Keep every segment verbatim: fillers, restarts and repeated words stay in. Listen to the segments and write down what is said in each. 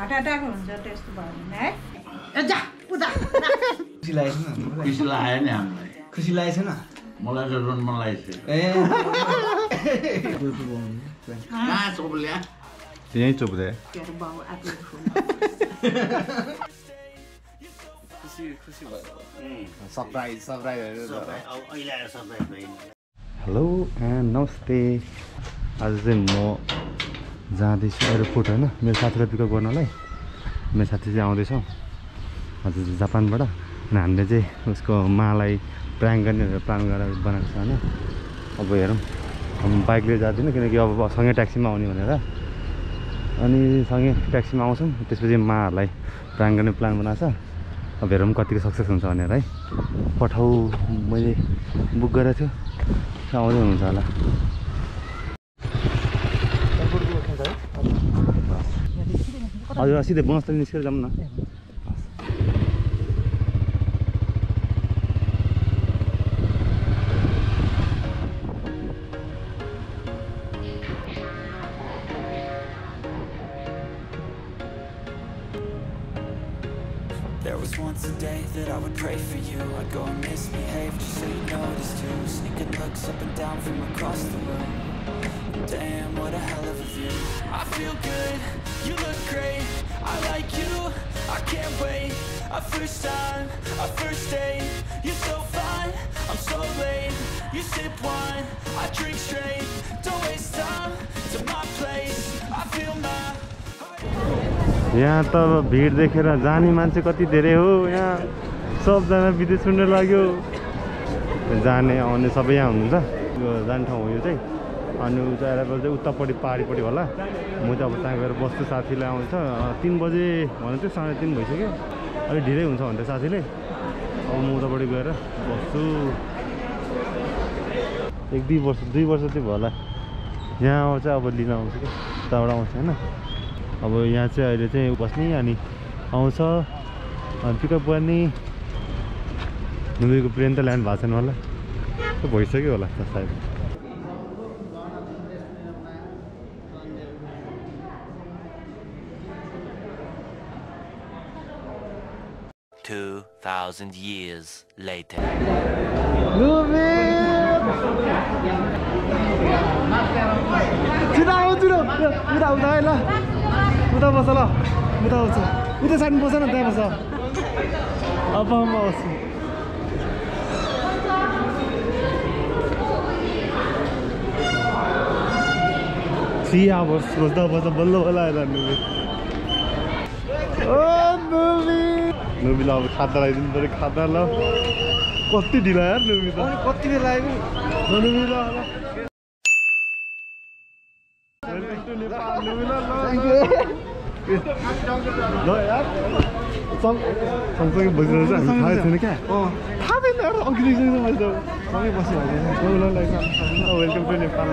Surprise, surprise. Hello and namaste. Azimo. This airport, I am going to pick up my friend. I am going to go Japan. I am going to plan to plan to bike. I am going to go to the taxi. I am going to go to taxi. I am going to plan to plan to go success. I am going to go to I will see the bonus in this. There was once a day that I would pray for you. I'd go and misbehave just so you noticed too. Sneaking looks up and down from across the room. Damn, what a hell of a view. I feel good, you look great. I like you, I can't wait. A first time, a first date. You're so fine, I'm so late. You sip wine, I drink straight. Don't waste time, to my place. I feel my यहाँ त भीड देखेर जाने मान्छे कति धेरै हो यहाँ सबजना विदेश सुन्न लाग्यो जाने आउने सबै यहाँ हुनुहुन्छ यो जाने ठाउँ हो यो चाहिँ अनि उचाएर गल्दै उत्तापट्टि पाहाडीपट्टि होला म चाहिँ अब त्यहाँ गएर बस्छु साथीले आउँछ तीन बजे भने चाहिँ साढे तीन भइसक्यो अलि ढिलै हुन्छ भन्दै साथीले अब म उतापट्टि गएर बस्छु एक दुई वर्ष दुई वर्ष चाहिँ भयो होला यहाँ आउँछ अब लिन आउँछु कि उताबाट आउँछ हैन अब यहाँ चाहिँ अहिले चाहिँ बस्ने अनि आउँछ अनि पिकअप गर्ने नदीको प्लेन त ल्यान्ड भएको छैन होला त्यो भइसक्यो होला सायद Two thousand years later. Move it! Chida, chida, chida, uda, ila, uda basala, uda uda, uda side basana, uda basala. Abba amma basu. See ya bas, uda basa ballo bala ila move it. Oh move it. Nubi love khada lai din pare khada la kati dila yaar nubi ta kati bela ayo nubi la thank you no yaar sam samsung bajra cha thai chaina kya oh thai chaina yaar angrezi ma bajra सँगै बस्यो भने ल ल welcome to Nepal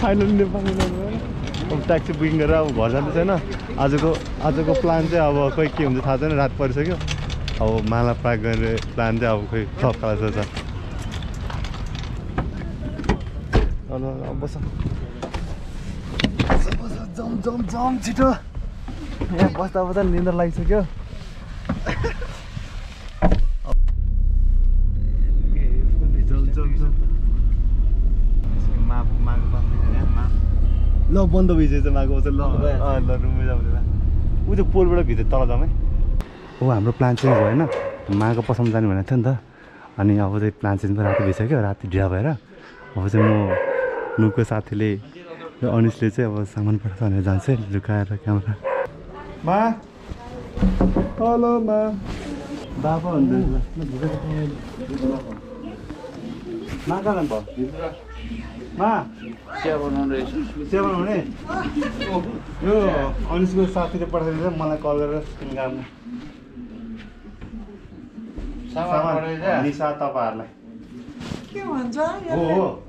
Finally, I'm taxi booking. I'm going to go to the plan. I'm going to go to the plan. I'm going to plan. I'm going to go to the plan. I'm going to go Love on the visit and I go to love. I love you. With a pool will be the Taladame. Oh, I'm planting Verna. Mago Possum than when I tender. And I was a plant in Verati Visaka at Javera. I was a more Lucas Attili. Honestly, there was someone person as I said, look at the camera. Ma, hello, ma. Baba on the Magalamba. Ma, seven hundred. Yo, honestly, I started to put Saman, Oh,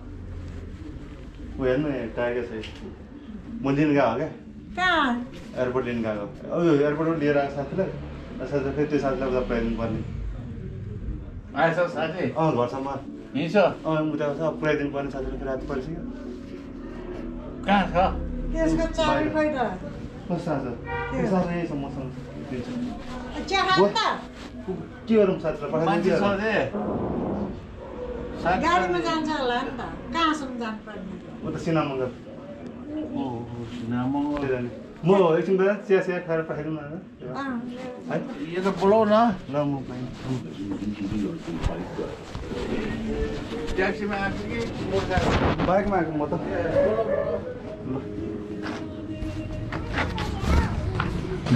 when the tiger says, Mundinga, airport Linga. Oh, airport dear as a fifty cents of the present money. I saw Saturday. Oh, what's a man? You saw, oh, without a present one Saturday at Percy. Can't her? Yes, got sorry by that. What's that? Tiyorum satra parhan dia. Gari ma jancha होला नि त कहाँ सम्म जान पर्ने म त सिनामगर ओ सिनामगर म एकछिन बेला चिया चिया खाएर पठाइदिनु न अ यो त बोलो न ल म पनि ट्याक्सीमा आछ कि मोटर बाइकमा आको म त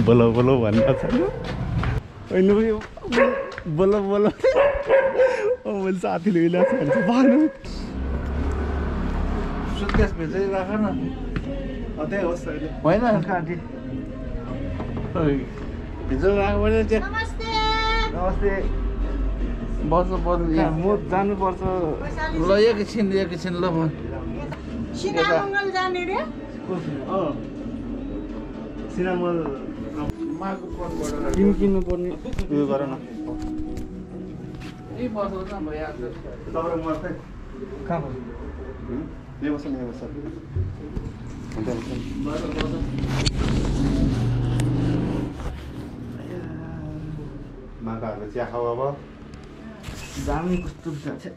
बोलो बोलो भन्नु छ I know you. Bolo bolo. Oh, well, saathi le ila saathi. Banu. Suitcase me jay rakha na. Aate ho saathi. Why na kaati? Hey. Pizza rakha wale jay. Namaste. Namaste. Boss boss. Mo janu boss. Lo ye kichin ye kichin lo man. Sinamangal jani re? Oh. Sinamangal. Kim Kim Borni, you are not. He was on my answer. Come. He was on your side. Maga, however, damning to touch it.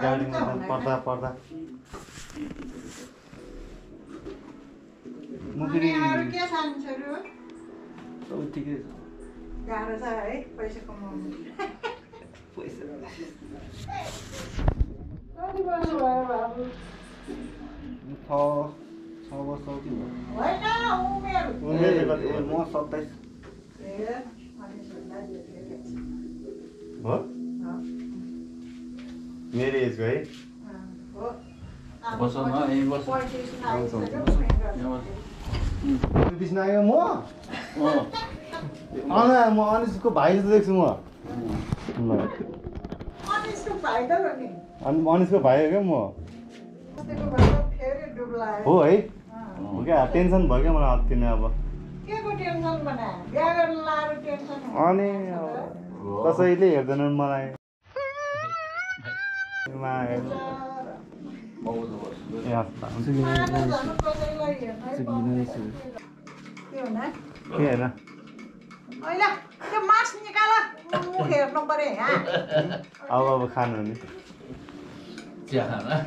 Damning for that, for that. Movie, I So it is. That is I. Please come on. Please. What do you want to wear, Babu? How? How was it? What now? Umer. Umer, but Umer is not this. Yeah. What? Mary is going. What? What's on my? What's on my? What's on my? This nigga more. Oh, I'm honest to buy this more. Honest to buy the I'm honest to buy again more. Oh, eh? Okay, attention, Bagam or Atinaba. Give attention, Mana. Gather a lot of attention. On it. Because I live than my. My. Yeah, I'm singing. Yeah, the mask Nicola. We have nobody. I love a cannon. Yeah,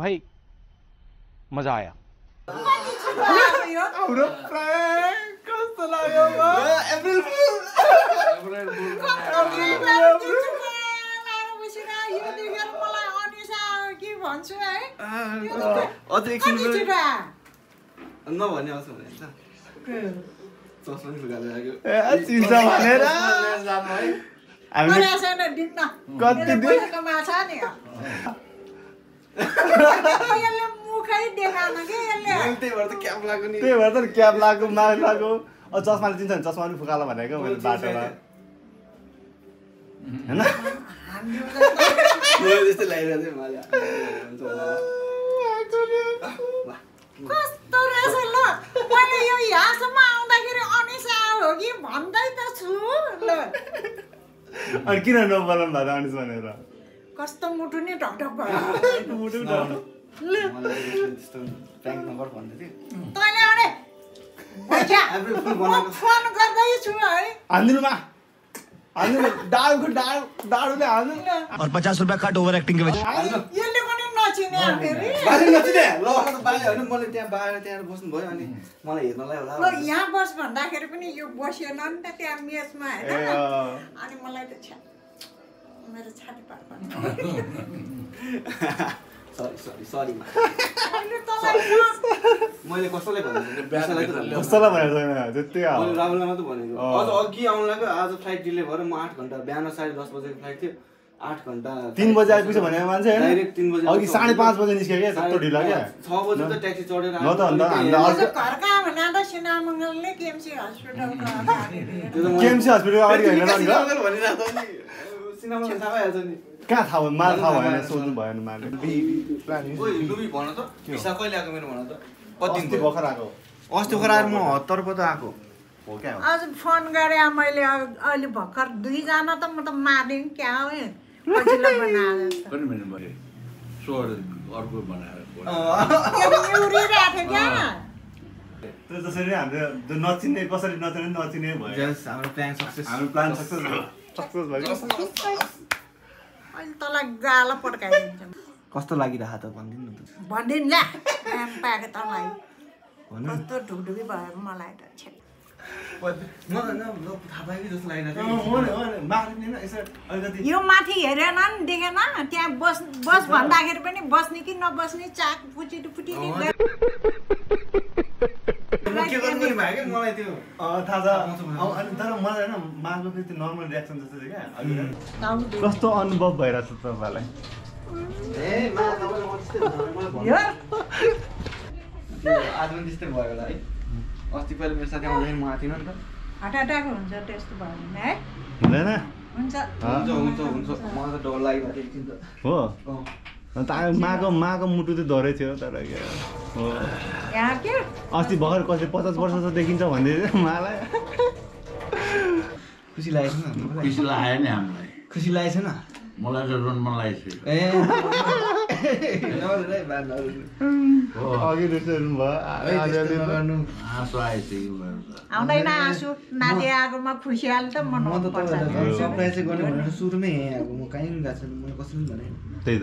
भाई मजा आया पूरा prank चलाया भाई अप्रैल अप्रैल अप्रैल Yalla mukhai dekhana ke yalla. They were the cap lago ni. They were the cap lago, mask lago. Or just my attention, just my fukala banana. When the battle. है ना? वो जैसे लाइन रहते हैं माला. कौन तो ऐसे लोग? मैंने यो यहाँ से माँग दाखिले ऑनिसा होगी बंदा ही तो चूल. And kina no balam badan is manera. Custom motu ne talk talk balam. Motu talk. Bank number one thi. Toile ane. Acha. Phone karda ye chuma hai. Andinu ma. Andinu dal ko dal dal le andinu. Aur fifty rupees cut overacting ke vich. Ye le kani nachi ne aapere. Bari nachi ne. Lohan to bari ani mole tya bari tya bosun bhayo ani mole herna lai hola. Lo yaha bas bhanda kheri pani yo basyo na ni ta tya mess ma haina. Ani malai ta chha. Mero chhati par. Sorry, sorry, sorry. मैले कसले भन्नु कसले भनेको छैन मैले राहुललाई मात्र भनेको आज अघि आउन लाग्यो आज फ्लाइट डिले भएर म आठ घण्टा बिहान साढे दस बजेको फ्लाइट थियो आठ घण्टा तीन बजे आइपुग्यो भने मान्छे हैन डाइरेक्ट तीन बजे अघि साढे पाँच बजे निस्क्यो के त्यस्तो ढिला के छ बजे त ट्याक्सी चढेर आयो न त अन्त हाम्रो घरका भना त सिनामंगलले केएमसी अस्पतालमा आयो केएमसी अस्पताल आयो हैन र भनिरा त नि सिनामंगल थाहा भयो नि कहाँ थाहा भयो माल थाहा भएन सोध्नु भएन माले बी प्लान यो लुबी भन त भिसा कहिले आको मेरो भन त कति दिन भखर आको अस्ति भखर आएर म हत्तर पद आको हो के आज फोन गरे मैले अहिले भखर दुई जना त म त मार्दिन क्या हो पछिल्लो बनाले कुन मिनेट भयो सोर अर्को बनाएर यो उरिराथे क्या त्यो जसरी हाम्रो जो नचिन्ने कसरी नचिन्ने नचिन्ने भयो जस हाम्रो प्लान सक्सेस हाम्रो प्लान सक्सेस सक्सेस भयो अहिले त गाला पड्काइदिन्छ कस्तो लागिराछ त भन्दिन न त भन्दिन ला आम पाके तलाई भन कस्तो ढुकढुकी भयो मलाई त छे म न म थाहा पाएकी जस्तो लागिराछ हो नि हो नि मार्ने न यसो अलिकति यो माथि हेरेन नि देखेन त्यहाँ बस बस भन्दाखेरि पनि बस्ने कि नबस्ने चाक पुटी पुटी नि के गर्नु नि भागे मलाई त्यो थाहा छ तर मलाई हैन मार्को फेरि नर्मल रियाक्सन जस्तो छ के कस्तो अनुभव भइरा छ तपाईलाई ए मा तपाईले म त्यस्तै नर्मल भन यार आज पनि त्यस्तै भयो होला है अस्ति पहिले मेरो साथी आउँदैन म आथिन नि त हार्ट अट्याक हुन्छ त्यस्तो भयो नि है हुँदैन हुन्छ हुन्छ हुन्छ हुन्छ मलाई त डर लागिरहेको थियो एकछिन त हो ताको माको माको मुटु त डरै थियो तर के हो यार के अस्ति भर्खर कसले पचास वर्ष त देखिन्छ भन्दै थियो मलाई खुसी लाग्यो नि हामीलाई खुसी लाग्यो नि हामीलाई खुसी लाग्यो छैन मलाई त रन मन लाग्यो ए नरे बाल हो अघि त्यसरी भयो आले गर्नु आँसु आइसक्यो आउँदैन आँसु नाते आगोमा खुसीयाल त मन म त सरप्राइज गर्ने भनेर सुरुमै यही आको म कहीँ गएको छैन मैले कसरी भने त्यही त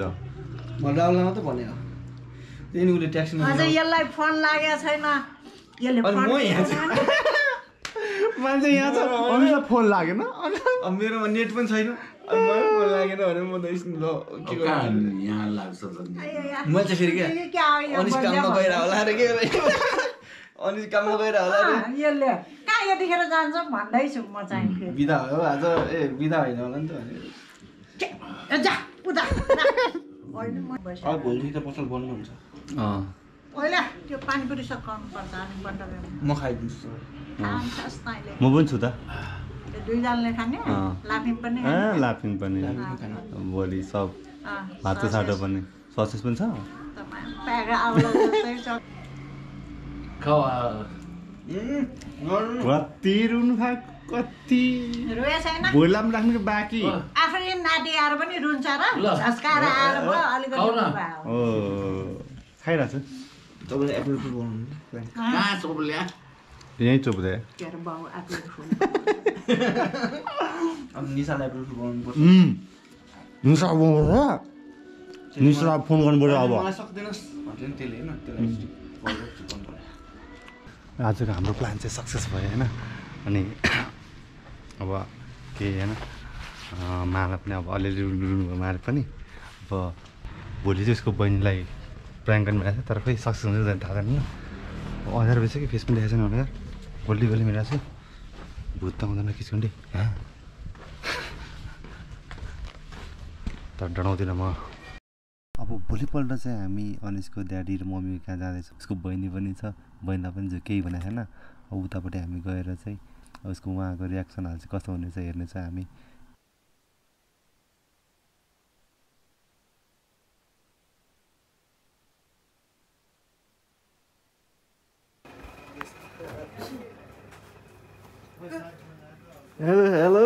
म राहुललाई त भनेको त्यही उले ट्याक्सीमा अझ यसलाई फोन लागेको छैन यसले फोन म यहाँ छ मान्छे यहाँ छ हामीलाई फोन लागेन अब मेरोमा नेट पनि छैन अनि मलाई फोन लागेन भने म त ल के गर्नु यहाँ लाग्छ म चाहिँ फेरि के अनि काममा गएर होला रे के अनि काममा गएर होला रे यसले कहाँ यतिखेर जान्छ भन्दै छु म चाहिँ बिदा हो आज ए बिदा होइन होला नि त भने जा उता अब भोलि त पसल बन्द हुन्छ अँ पहिला त्यो पानी पुरी सक्नु पर्छ अनि बन्द म खाइदिन्छु म पनि छु त दुई जनाले खाने लाफिङ पनि अँ लाफिङ पनि भोलि सब भात साटो पनि ससेज पनि छ प्यागा आउला जस्तै छ खाउ कति रुनु खा कति रोए छैन भोइलाम राख्नु बाकी आफै नाडी आएर पनि रुन्छ र झस्काएर आएर भयो अलिकति भयो ओ खाइराछ तपाईले एप्पल फ्रुट बनाउनु का चोपल्या यही चोपले के र बाउ एप्पल फ्रुट अब निसाले एप्पल फ्रुट बनाउनु पर्छ हम निसा बनाउनु र निसा फोन गर्नु पर्यो अब मलाई सक्दैनस् भन्थ्यो नि त्यसले हैन त्यसलाई फोन गर्नु आजको हाम्रो प्लान चाहिँ सक्सेस भयो हैन अनि अब के हैन माला पनि अब अलिअलि रुनु माले पनि अब भोलि चाहिँ उसको बहिनीलाई प्राङ्क गर्नु भएको छ तर खै सक्सेस हुन्छ जान थाहा छैन हजार भइसक्यो फेस पनि देखाएको छैन भनेर भोलि भोलि मेरो छ भुत त आउँदैन किसकुन्डी तर डराउँदिनँ म अब भोलिपल्ट चाहिँ हामी अनिसको ड्याडी र मम्मी कहाँ जाँदैछ उसको बहिनी पनि छ बहिनीलाई पनि जो केही भनेको छैन अब उतापट्टि हामी गएर चाहिँ उसको उहाँको रियाक्सनहरू चाहिँ कस्तो हुनेछ हेर्नेछ हामी hello hello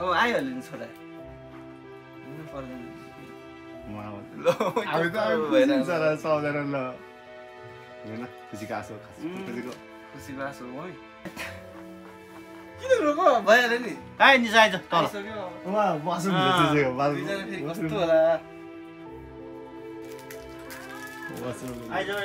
Oh, I will insult that. Wow. I will insult that. I saw that. You know, Physicaso. Physicaso, why? You don't know about it. I decide to talk. Wow, what's the I don't know.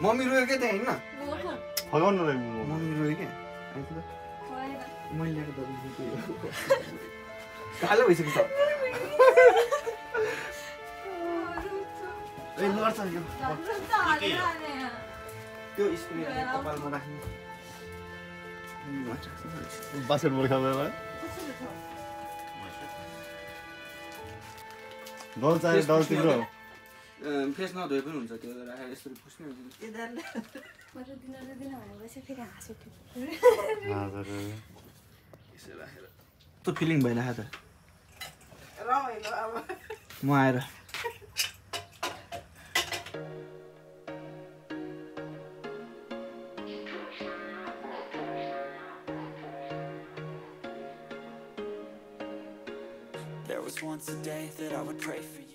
Mommy will get in. I don't know. Mommy will get. My little hello is it? They lost on you. You is me. Basket will come. Don't say don't do. Please not do it. Don't do it. I have to push me. I don't. What do you do? What do you do? What do you do? What do you do? What do feeling do? What do you do? There was once a day that I would pray for you.